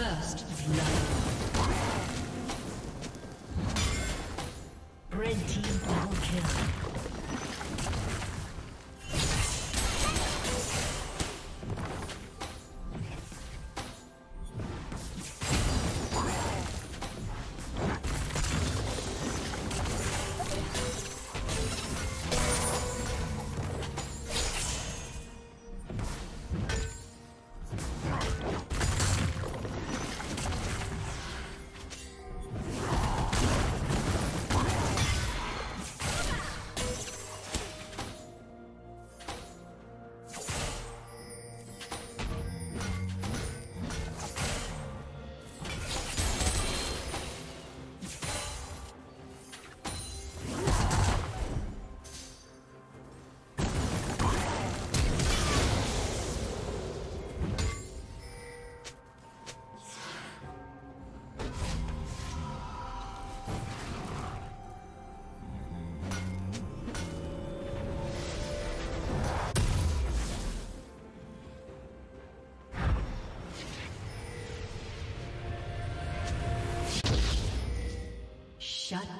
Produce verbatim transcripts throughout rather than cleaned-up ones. First blood. Red team double kill. Shut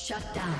Shut down.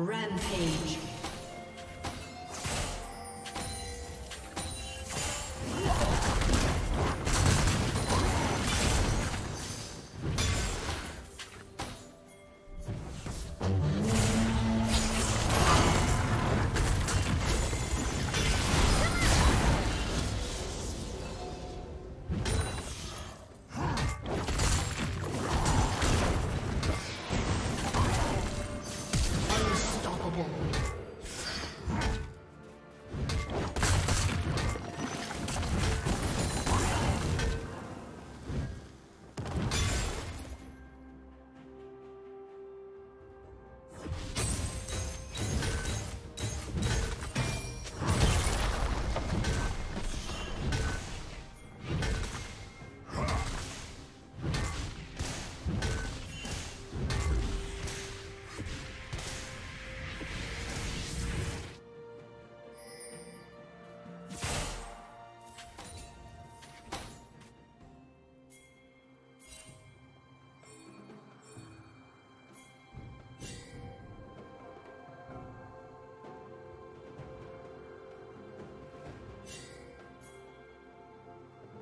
Rampage.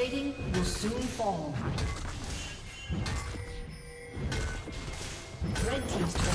plating will soon fall. Red team's turret is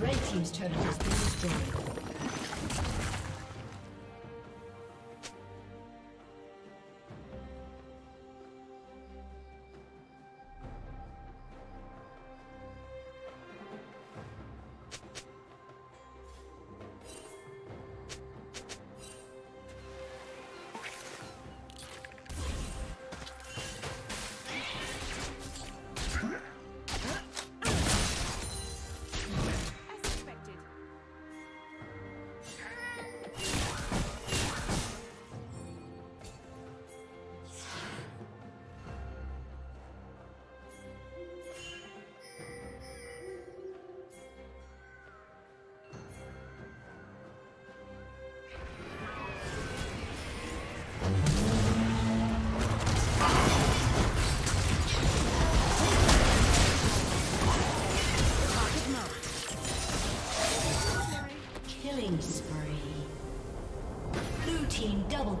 Red team's turret has been destroyed.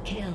Kill.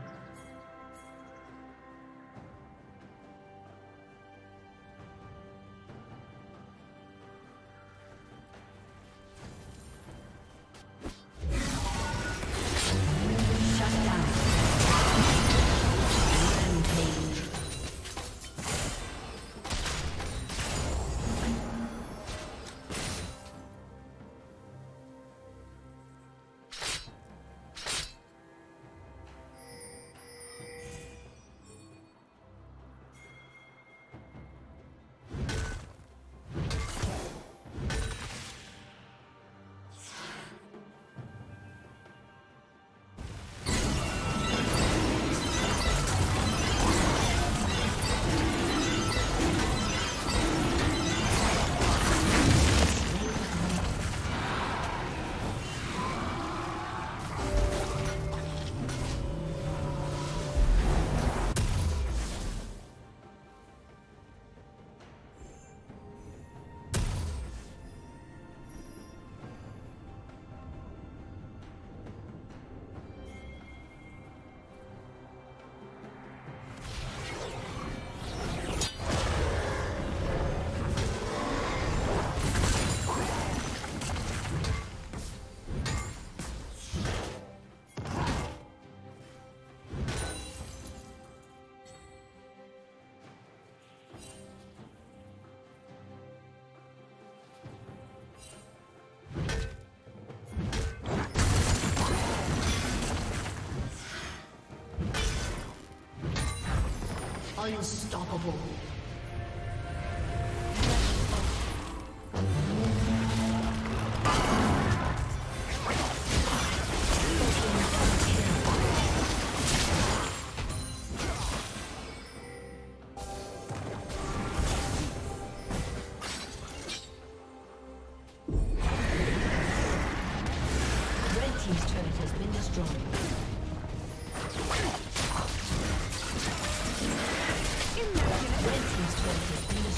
Unstoppable.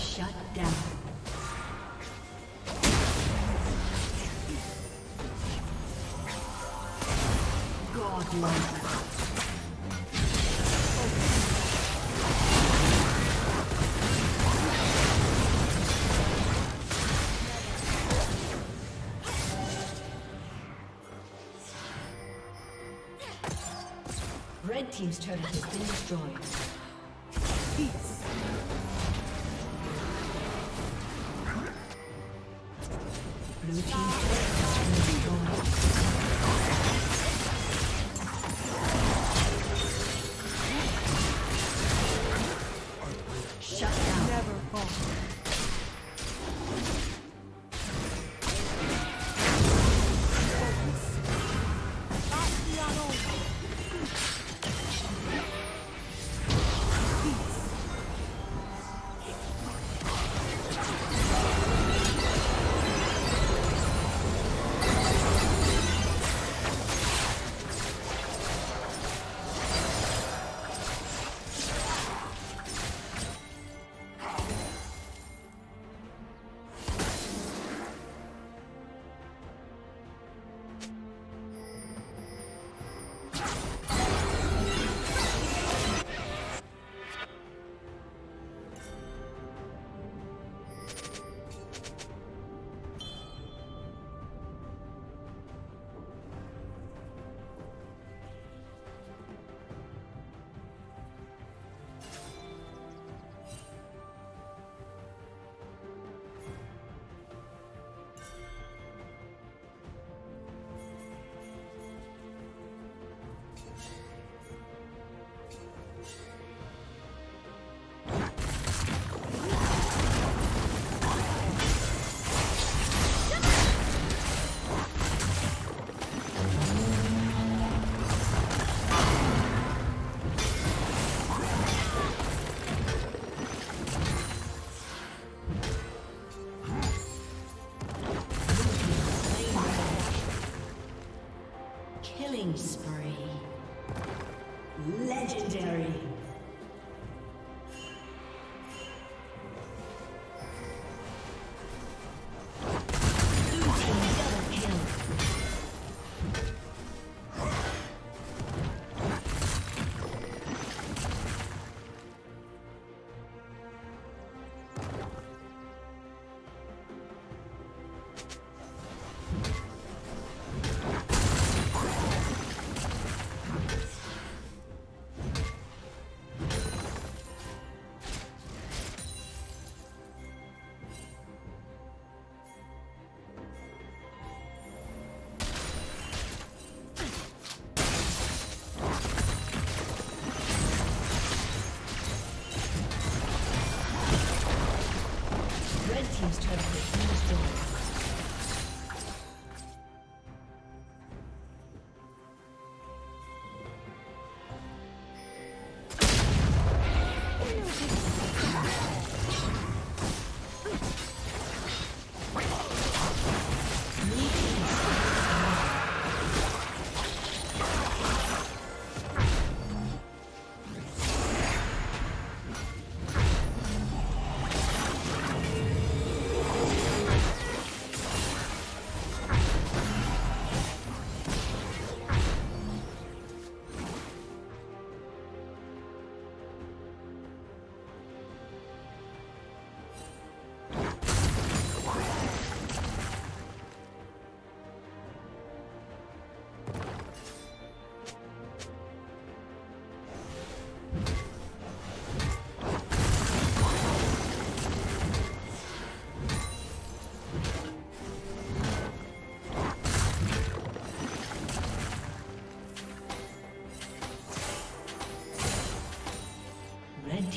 Shut down. Team's turret has been destroyed. Peace. Blue team's turret has been destroyed. Shut down. Never fall. Red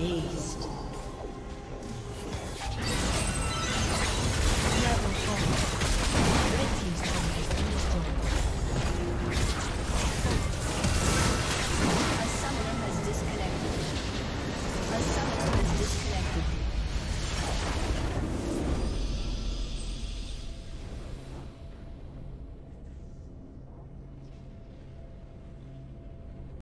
East.